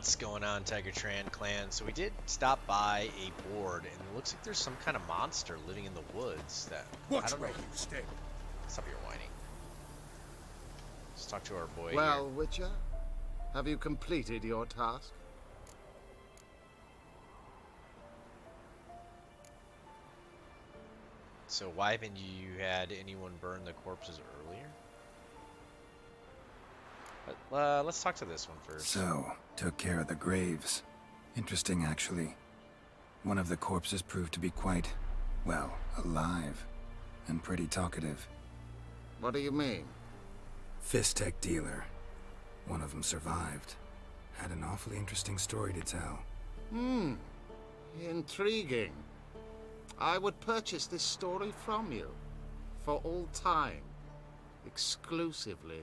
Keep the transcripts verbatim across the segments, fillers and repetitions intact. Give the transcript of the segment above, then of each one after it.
lots going on, Tiger Tran clan. So we did stop by a board, and it looks like there's some kind of monster living in the woods that Watch I don't know. Where you stay. Stop your whining. Let's talk to our boy. Well, here. Witcher, have you completed your task? So why haven't you had anyone burn the corpses earlier? Uh, let's talk to this one first. So, took care of the graves. Interesting, actually. One of the corpses proved to be quite, well, alive. And pretty talkative. What do you mean? Fistech dealer. One of them survived. Had an awfully interesting story to tell. Hmm. Intriguing. I would purchase this story from you. For all time. Exclusively.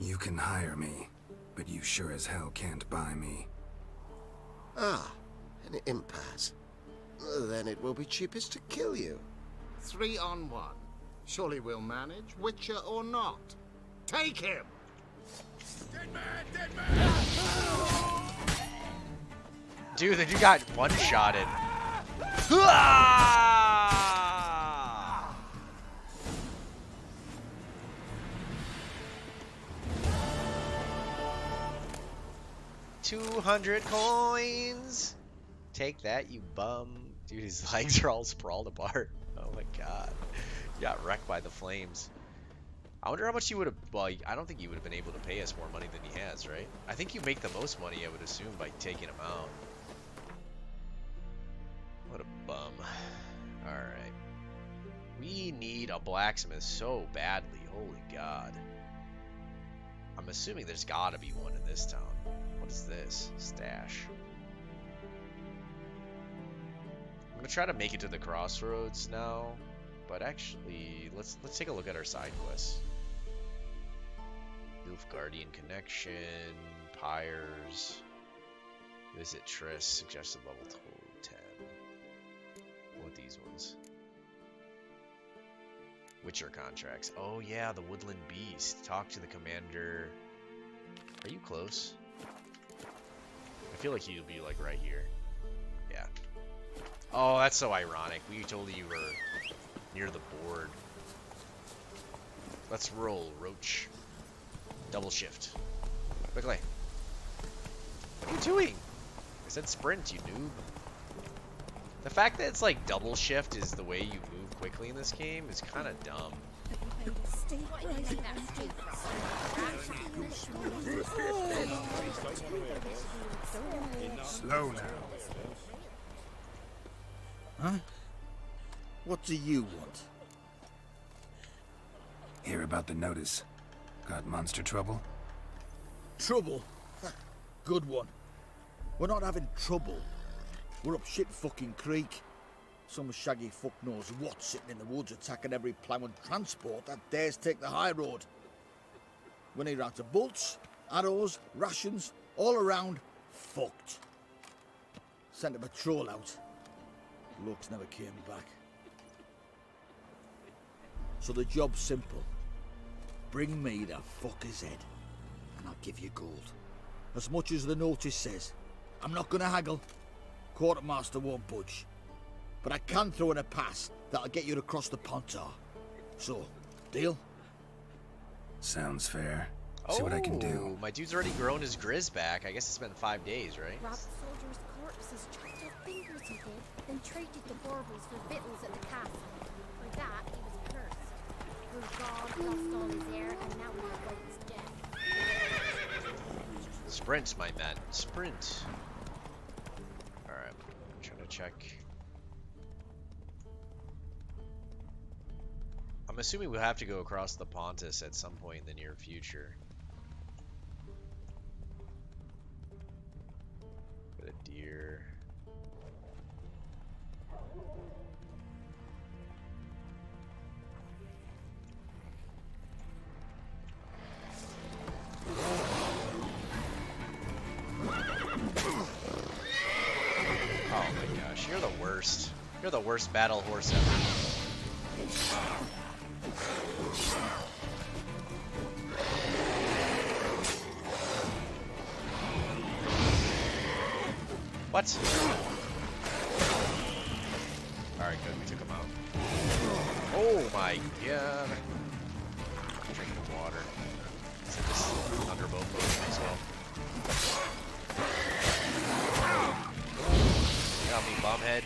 You can hire me, but you sure as hell can't buy me. Ah, an impasse. Then it will be cheapest to kill you. Three on one. Surely we'll manage, Witcher or not. Take him! Dead man, dead man! Dude, then you got one-shotted. two hundred coins! Take that, you bum. Dude, his legs are all sprawled apart. Oh my god. You got wrecked by the flames. I wonder how much you would have... Well, I don't think you would have been able to pay us more money than he has, right? I think you make the most money, I would assume, by taking him out. What a bum. Alright. We need a blacksmith so badly. Holy god. I'm assuming there's gotta be one in this town. What is this? Stash. I'm gonna try to make it to the crossroads now, but actually, let's let's take a look at our side quests. Nilfgaardian connection, pyres, visit Triss, suggested level ten. What these ones? Witcher contracts. Oh yeah, the woodland beast. Talk to the commander. Are you close? I feel like he'll be like right here. Yeah. Oh, that's so ironic. We told you were near the board. Let's roll, Roach. Double shift. Quickly. What are you doing? I said sprint, you noob. The fact that it's like double shift is the way you move quickly in this game is kind of dumb. Slow now. Huh? What do you want? Hear about the notice. Got monster trouble? Trouble? Good one. We're not having trouble. We're up shit fucking creek. Some shaggy fuck knows what sitting in the woods attacking every plough and transport that dares take the high road. When he ran to bolts, arrows, rations, all around, fucked. Sent a patrol out. Looks never came back. So the job's simple. Bring me the fucker's head, and I'll give you gold. As much as the notice says. I'm not gonna haggle. Quartermaster won't budge. But I can throw in a pass that'll get you across the Pontar. So, deal? Sounds fair. Oh, see what I can do. My dude's already grown his grizz back. I guess it's been five days, right? Robbed soldiers' corpses, chopped off fingers he did, then traded the baubles for victuals at the castle. For that, he was cursed. His god lost all his heir, and now we are both dead. Sprint, my man. Sprint. Alright, I'm trying to check. I'm assuming we'll have to go across the Pontus at some point in the near future. Got a deer. Oh my gosh, you're the worst. You're the worst battle horse ever. What? Alright, good. We took him out. Oh my god. Drink the water. Is it just Thunderbolt potion as well? You got me, bumhead.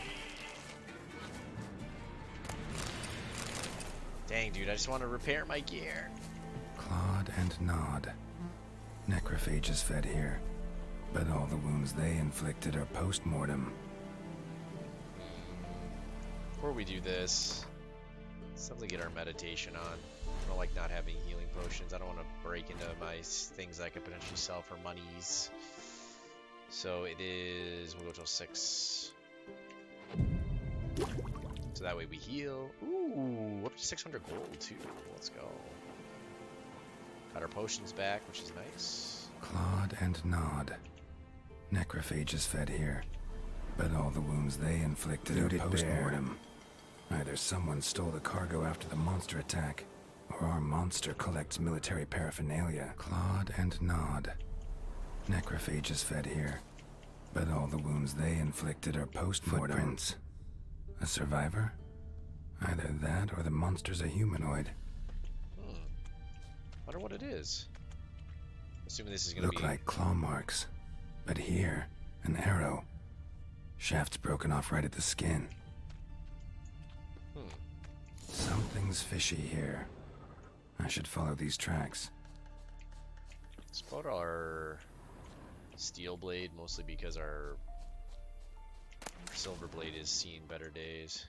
Dang, dude. I just want to repair my gear. Claude and Nod. Necrophage is fed here. But all the wounds they inflicted are post-mortem. Before we do this, let's definitely get our meditation on. I don't like not having healing potions. I don't want to break into my things I could potentially sell for monies. So it is, we'll go till six. So that way we heal. Ooh, up to six hundred gold too. Let's go. Got our potions back, which is nice. Claude and Nod. Necrophage is fed here, but all the wounds they inflicted are post-mortem. Either someone stole the cargo after the monster attack, or our monster collects military paraphernalia. Claude and Nod. Necrophage is fed here, but all the wounds they inflicted are post-mortem. Footprints. A survivor? Either that or the monster's a humanoid. Hmm. Wonder what it is. Assuming this is gonna look be... like claw marks, but here, an arrow. Shaft's broken off right at the skin. Hmm. Something's fishy here. I should follow these tracks. Spot our steel blade, mostly because our silver blade has seen better days.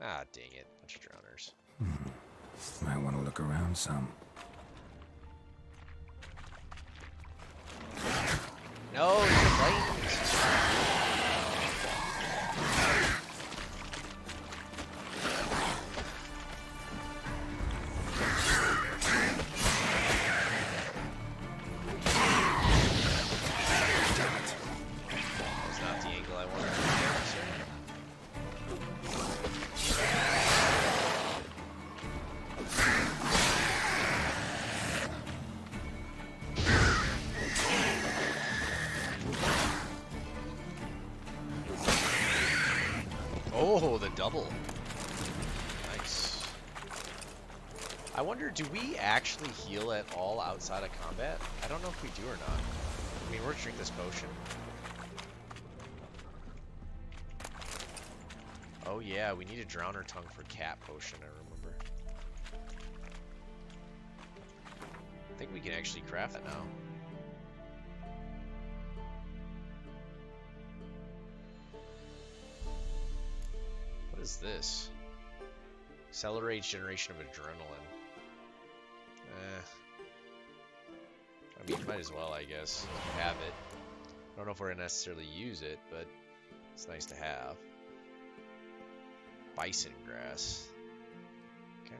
Ah, dang it. Bunch of drowners. Hmm. Might want to look around some. No, you're right. Double. Nice. I wonder, do we actually heal at all outside of combat? I don't know if we do or not. I mean, we're gonna drink this potion. Oh yeah, we need a Drowner tongue for Cat Potion, I remember. I think we can actually craft that now. What is this? Accelerates generation of adrenaline. Eh. I mean, might as well, I guess, if we have it. I don't know if we're gonna necessarily use it, but it's nice to have. Bison grass. Okay.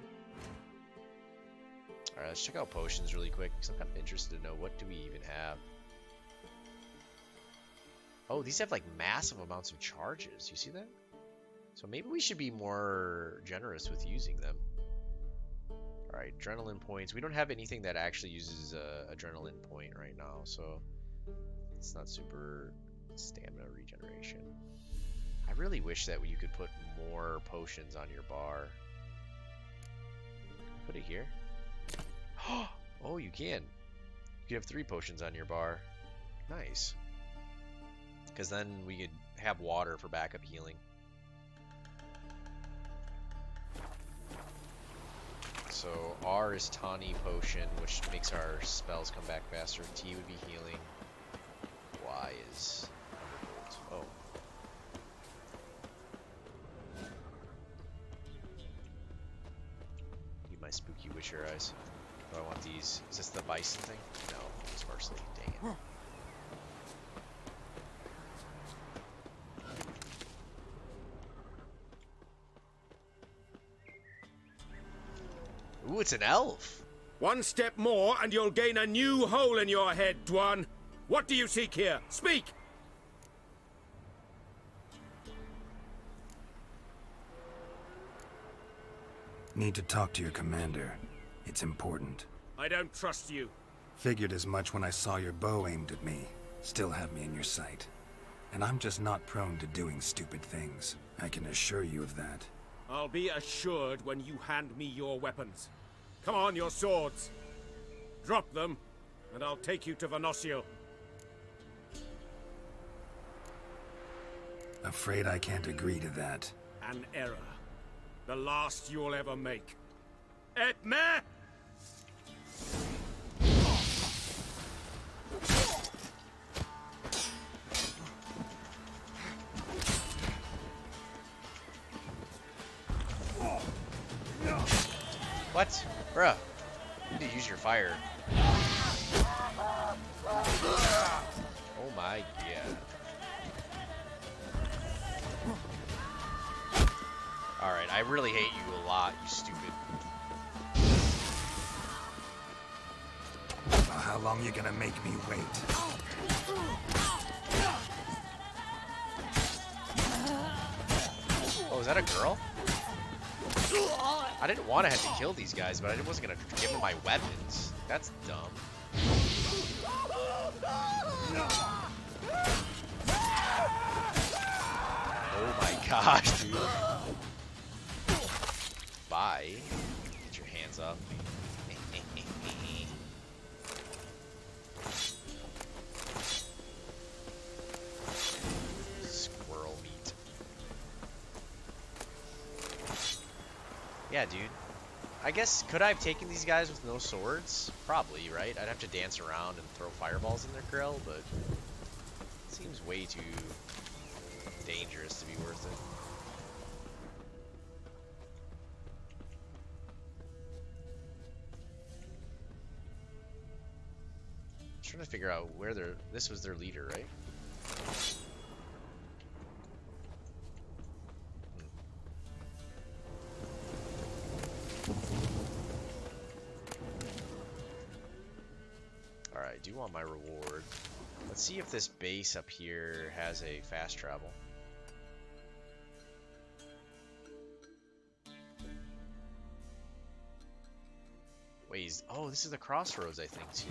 All right, let's check out potions really quick, because I'm kind of interested to know what do we even have. Oh, these have like massive amounts of charges. You see that? So maybe we should be more generous with using them. All right, adrenaline points. We don't have anything that actually uses uh, adrenaline point right now, so it's not super stamina regeneration. I really wish that you could put more potions on your bar. Put it here. Oh, you can. You can have three potions on your bar. Nice. Because then we could have water for backup healing. So R is Tawny Potion, which makes our spells come back faster. T would be healing. Y is... oh. Need my spooky Witcher eyes. Do I want these? Is this the bison thing? No, it's parsley. Dang it. Huh. Ooh, it's an elf. One step more and you'll gain a new hole in your head, Dwan. What do you seek here? Speak! Need to talk to your commander. It's important. I don't trust you. Figured as much when I saw your bow aimed at me. still have me in your sight. And I'm just not prone to doing stupid things. I can assure you of that. I'll be assured when you hand me your weapons. Come on, your swords! Drop them, and I'll take you to Venosio. Afraid I can't agree to that. An error. The last you'll ever make. Et me! What? Bruh. You need to use your fire. Oh my god. Alright, I really hate you a lot, you stupid. Well, how long you gonna make me wait? Oh, is that a girl? I didn't want to have to kill these guys, but I wasn't going to give them my weapons. That's dumb. Oh my gosh, dude. Bye. Get your hands up. Yeah, dude. I guess, could I have taken these guys with no swords? Probably, right? I'd have to dance around and throw fireballs in their grill, but it seems way too dangerous to be worth it. I'm trying to figure out where their, this was their leader, right? I do want my reward. Let's see if this base up here has a fast travel. Wait, oh, this is the crossroads, I think, too.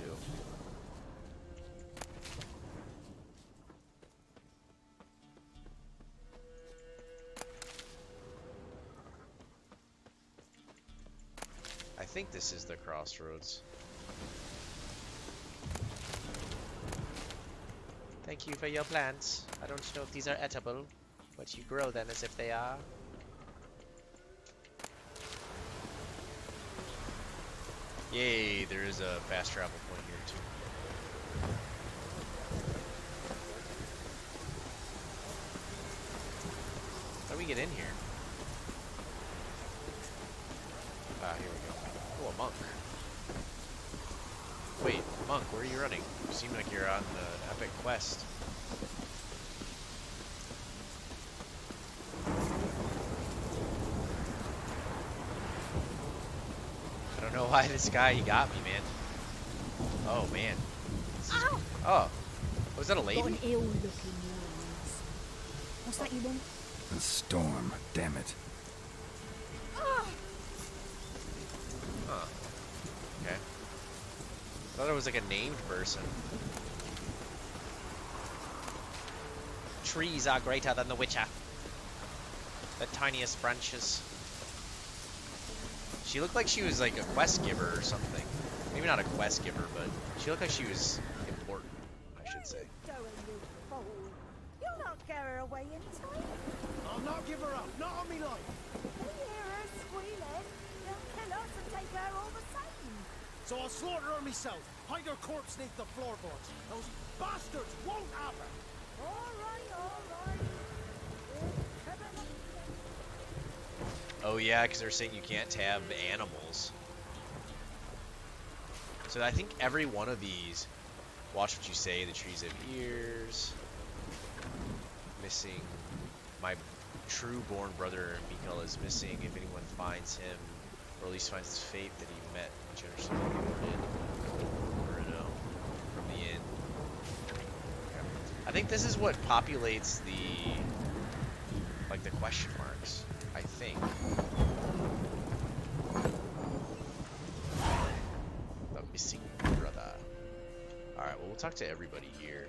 I think this is the crossroads. Thank you for your plants. I don't know if these are edible, but you grow them as if they are. Yay, there is a fast travel point here too. How do we get in here? Ah, here we go. Oh, a monk. Wait, monk, where are you running? You seem like you're on the epic quest. I don't know why this guy, he got me, man. Oh, man. Is... Oh, was that a lady? An ill-looking noise. What's that you want? A storm, damn it. I thought it was like a named person. Trees are greater than the Witcher. The tiniest branches. She looked like she was like a quest giver or something. Maybe not a quest giver, but she looked like she was important, I should say. You'll not get her away in time. I'll not give her up, not on me life. We hear her squealing, they'll kill us and take her all the same. So I'll slaughter her myself. Hide her corpse beneath the floorboards. Those bastards won't have her. All right, all right. Oh yeah, because they're saying you can't have animals. So I think every one of these. Watch what you say. The trees have ears. Missing. My true-born brother Mikhail is missing. If anyone finds him, or at least finds his fate that he met. Generously rewarded or no, from the inn. Okay. I think this is what populates the like the question marks, I think. The missing brother. Alright, well we'll talk to everybody here.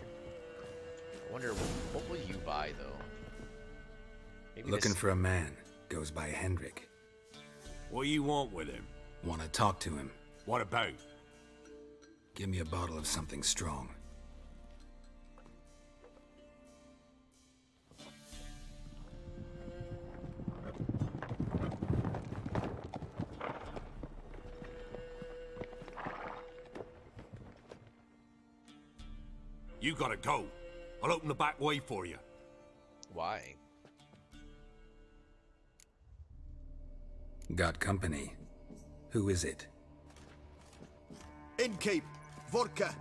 I wonder, what will you buy, though? Maybe Looking this... for a man. Goes by Hendrik. What do you want with him? Want to talk to him. What about? Give me a bottle of something strong. You gotta go. I'll open the back way for you. Why? Got company. Who is it? Innkeep, Vorka.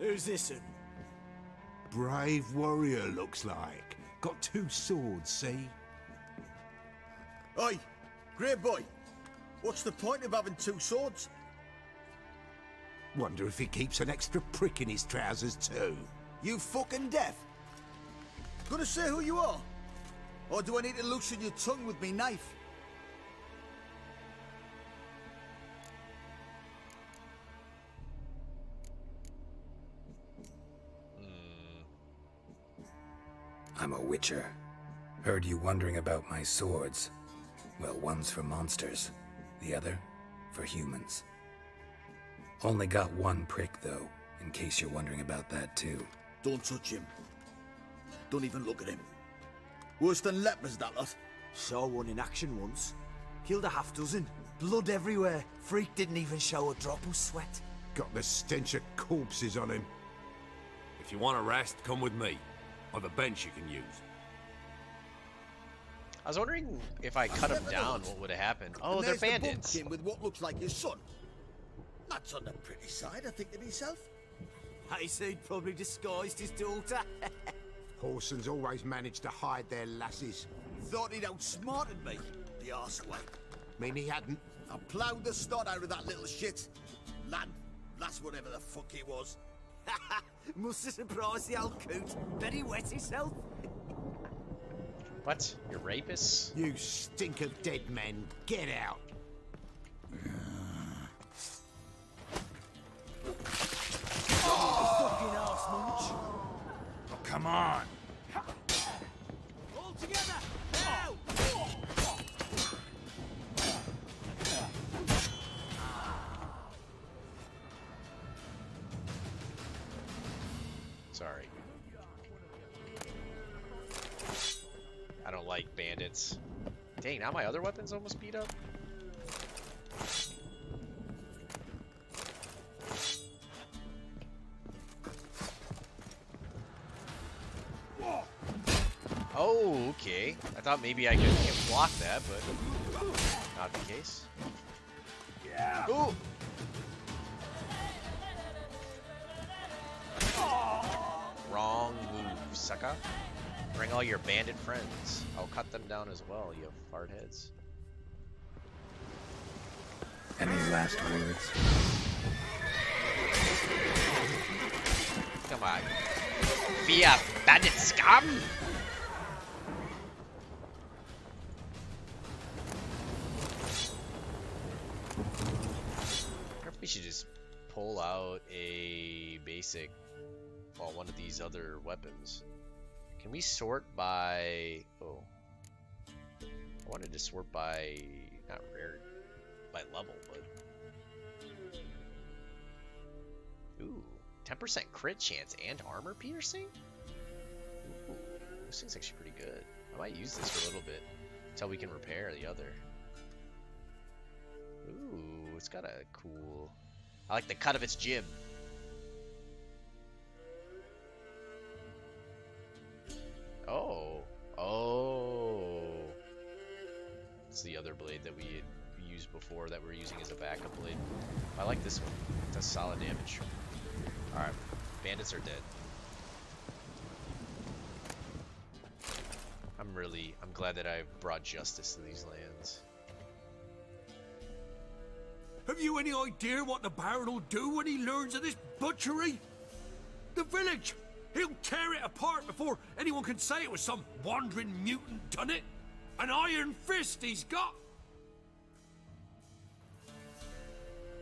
Who's this in? Brave warrior looks like. Got two swords, see? Oi, grey boy. What's the point of having two swords? Wonder if he keeps an extra prick in his trousers too. You fucking deaf? Gonna say who you are? Or do I need to loosen your tongue with me knife? Mm. I'm a Witcher. Heard you wondering about my swords. Well, one's for monsters, the other for humans. Only got one prick, though, in case you're wondering about that, too. Don't touch him. Don't even look at him. Worse than lepers, that lot. Saw one in action once. Killed a half dozen. Blood everywhere. Freak didn't even show a drop of sweat. Got the stench of corpses on him. If you want a rest, come with me. Or the bench you can use. I was wondering if I cut him down, what would have happened? Oh, they're bandits. The with what looks like his son. That's on the pretty side, I think to myself. I said probably disguised his daughter. Horsons always manage to hide their lasses. Thought he'd outsmarted me, the arseway. Mean he hadn't? I ploughed the sod out of that little shit. Lad, that's whatever the fuck he was. Must have surprised the old coot. Bet he wet himself. What? You're rapists? You stink of dead men. Get out. Come on! All together! Now! Sorry. I don't like bandits. Dang, now my other weapon's almost beat up? Oh, okay. I thought maybe I could block that, but not the case. Yeah. Ooh. Oh. Wrong move, sucker. Bring all your bandit friends. I'll cut them down as well, you fart heads. Any last words? Come on. Be a bandit scum! We should just pull out a basic, well, one of these other weapons. Can we sort by, oh, I wanted to sort by, not rare, by level, but, ooh, ten percent crit chance and armor piercing? Ooh, this thing's actually pretty good. I might use this for a little bit until we can repair the other. Ooh. It's got a cool... I like the cut of its jib. Oh. Oh. It's the other blade that we had used before that we were using as a backup blade. I like this one. It does solid damage. Alright. Bandits are dead. I'm really... I'm glad that I brought justice to these lands. Have you any idea what the Baron will do when he learns of this butchery? The village! He'll tear it apart before anyone can say it was some wandering mutant done it. An iron fist he's got!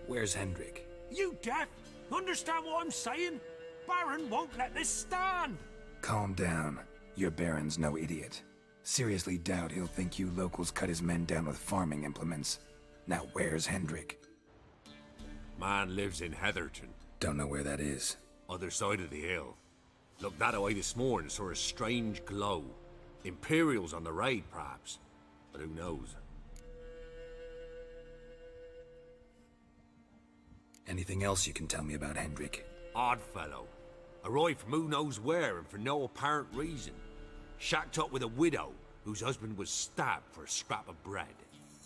Where's Hendrik? You deaf? Understand what I'm saying? Baron won't let this stand. Calm down. Your Baron's no idiot. Seriously doubt he'll think you locals cut his men down with farming implements. Now where's Hendrik? Man lives in Heatherton. Don't know where that is. Other side of the hill. Looked that away this morning, saw a strange glow. Imperials on the raid, perhaps. But who knows? Anything else you can tell me about Hendrik? Odd fellow. Arrived from who knows where and for no apparent reason. Shacked up with a widow whose husband was stabbed for a scrap of bread.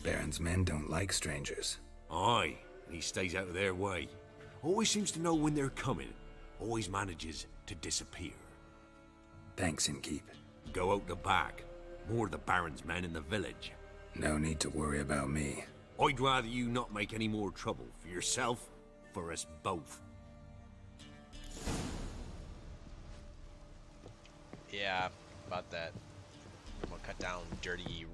Baron's men don't like strangers. Aye, and he stays out of their way. Always seems to know when they're coming. Always manages to disappear. Thanks, Innkeep. Go out the back. More of the Baron's men in the village. No need to worry about me. I'd rather you not make any more trouble for yourself, for us both. Yeah, about that. I'm gonna cut down dirty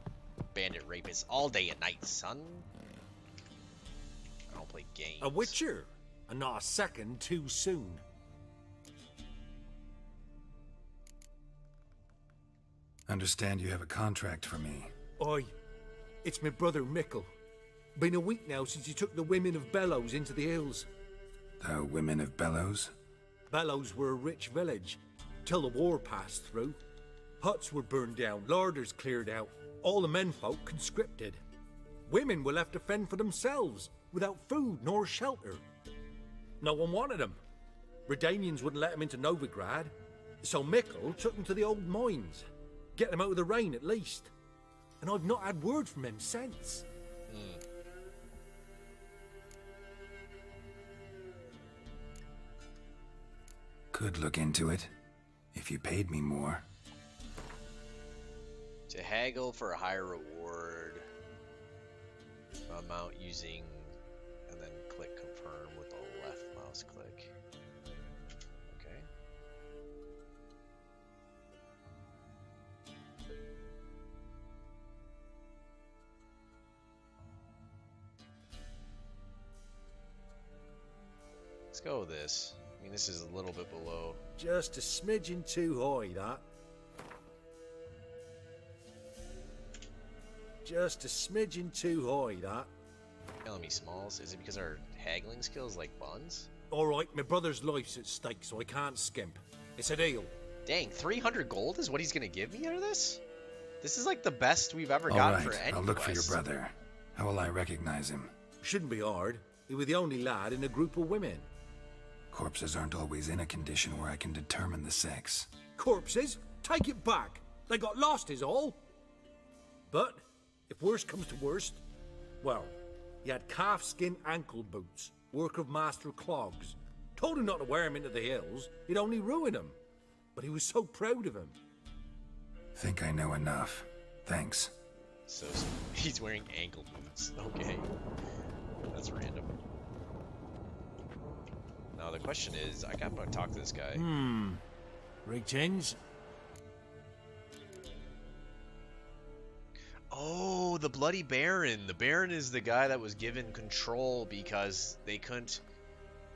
bandit rapists all day and night, son. I don't play games. A Witcher, and not a second too soon. Understand you have a contract for me. Oi, it's my brother Mikhail. Been a week now since you took the women of Bellows into the hills. The women of Bellows? Bellows were a rich village, till the war passed through. Huts were burned down, larders cleared out, all the menfolk conscripted. Women were left to fend for themselves, without food nor shelter. No one wanted them. Redanians wouldn't let them into Novigrad, so Mikhail took them to the old mines. Get them out of the rain at least. And I've not had word from him since. Mm. Could look into it, if you paid me more. To haggle for a higher reward amount using, and then click confirm with a left mouse click. Okay. Let's go with this. I mean, this is a little bit below. Just a smidgen too high, that. Just a smidgen too high, that. Telling me, Smalls, is it because our haggling skills like buns? Alright, my brother's life's at stake, so I can't skimp. It's a deal. Dang, three hundred gold is what he's gonna give me out of this? This is like the best we've ever gotten for any quest. I'll look for your brother. How will I recognize him? Shouldn't be hard. He was the only lad in a group of women. Corpses aren't always in a condition where I can determine the sex. Corpses? Take it back. They got lost is all. But, if worse comes to worst, well, he had calfskin ankle boots, work of Master Clogs. Told him not to wear him into the hills, he'd only ruin him. But he was so proud of him. Think I know enough. Thanks. So, so he's wearing ankle boots. Okay. That's random. Now the question is, I gotta talk to this guy. Hmm. Greetings. Oh, the bloody Baron. The Baron is the guy that was given control because they couldn't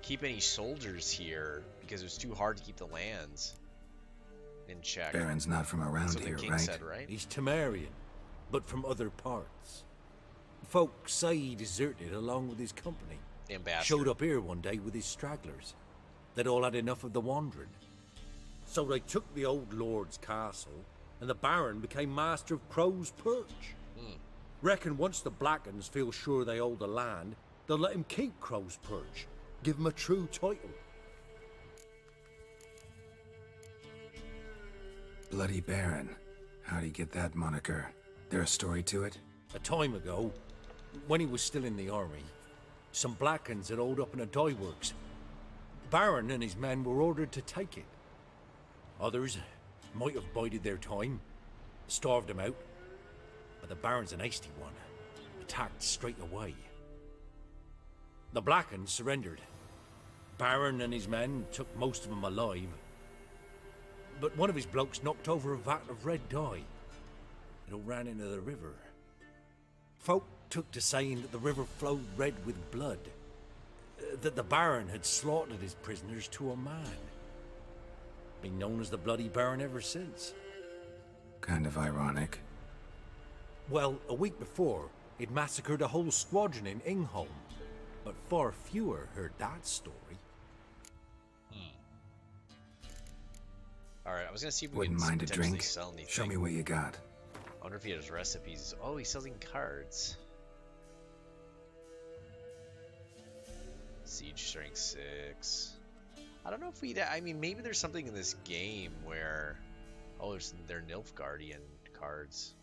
keep any soldiers here because it was too hard to keep the lands in check. Baron's not from around That's here, the king right? Said, right? He's Tamerian, but from other parts. Folks say he deserted along with his company. Ambassador. Showed up here one day with his stragglers. They'd all had enough of the wandering. So they took the old lord's castle, and the Baron became master of Crow's Perch. Mm. Reckon once the Blackens feel sure they hold the land, they'll let him keep Crow's Perch, give him a true title. Bloody Baron. How'd he get that moniker? There a story to it? A time ago, when he was still in the army, some Blackens had holed up in a dye works. Baron and his men were ordered to take it. Others might have bided their time, starved them out, but the Baron's an hasty one, attacked straight away. The Blackens surrendered. Baron and his men took most of them alive, but one of his blokes knocked over a vat of red dye. It all ran into the river. Folk took to saying that the river flowed red with blood. that the Baron had slaughtered his prisoners to a man. Been known as the Bloody Baron ever since. Kind of ironic. Well, a week before, he'd massacred a whole squadron in Ingholm, but far fewer heard that story. Hmm. Alright, I was gonna see if we Wouldn't mind a drink. Sell anything. Show me what you got. I wonder if he has recipes. Oh, he's selling cards. Siege strength six. I don't know if we. I mean, maybe there's something in this game where. Oh, there's they're Nilfgaardian cards.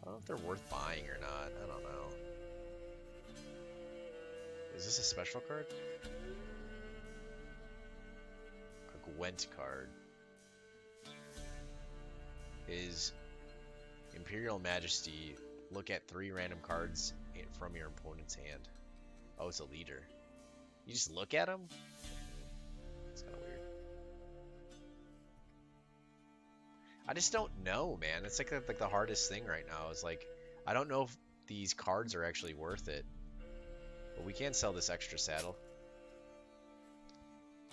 I don't know if they're worth buying or not. I don't know. Is this a special card? A Gwent card. Is Imperial Majesty. Look at three random cards from your opponent's hand. Oh, it's a leader. You just look at them? It's kind of weird. I just don't know, man. It's like, like the hardest thing right now is like, I don't know if these cards are actually worth it. But we can sell this extra saddle.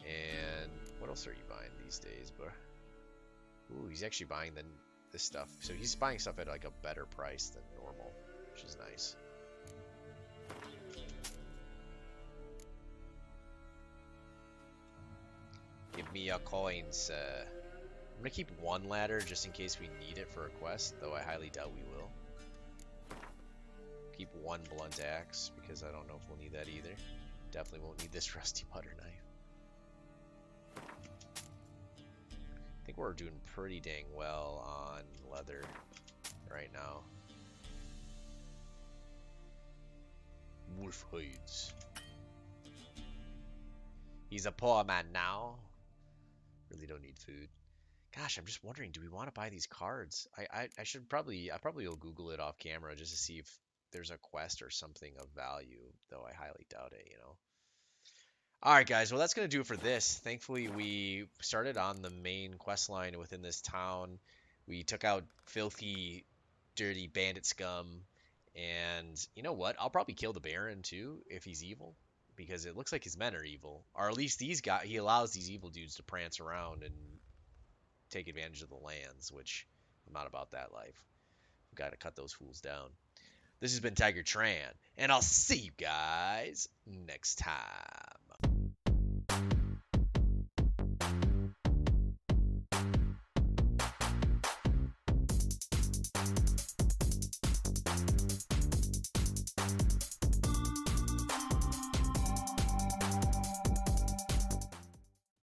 And what else are you buying these days, bro? Ooh, he's actually buying the, this stuff. So he's buying stuff at like a better price than normal, which is nice. Give me your coins. Uh, I'm gonna keep one ladder just in case we need it for a quest, though I highly doubt we will. Keep one blunt axe because I don't know if we'll need that either. Definitely won't need this rusty butter knife. I think we're doing pretty dang well on leather right now. Wolf hides. He's a poor man now. Really don't need food. Gosh, I'm just wondering, do we want to buy these cards? I, I I should probably I probably will Google it off camera just to see if there's a quest or something of value, though I highly doubt it, you know. Alright guys, well that's gonna do it for this. Thankfully we started on the main quest line within this town. We took out filthy, dirty bandit scum, and you know what? I'll probably kill the Baron too, if he's evil. Because it looks like his men are evil, or at least these guys. He allows these evil dudes to prance around and take advantage of the lands, which I'm not about that life. We've got to cut those fools down. This has been Tiger Tran, and I'll see you guys next time.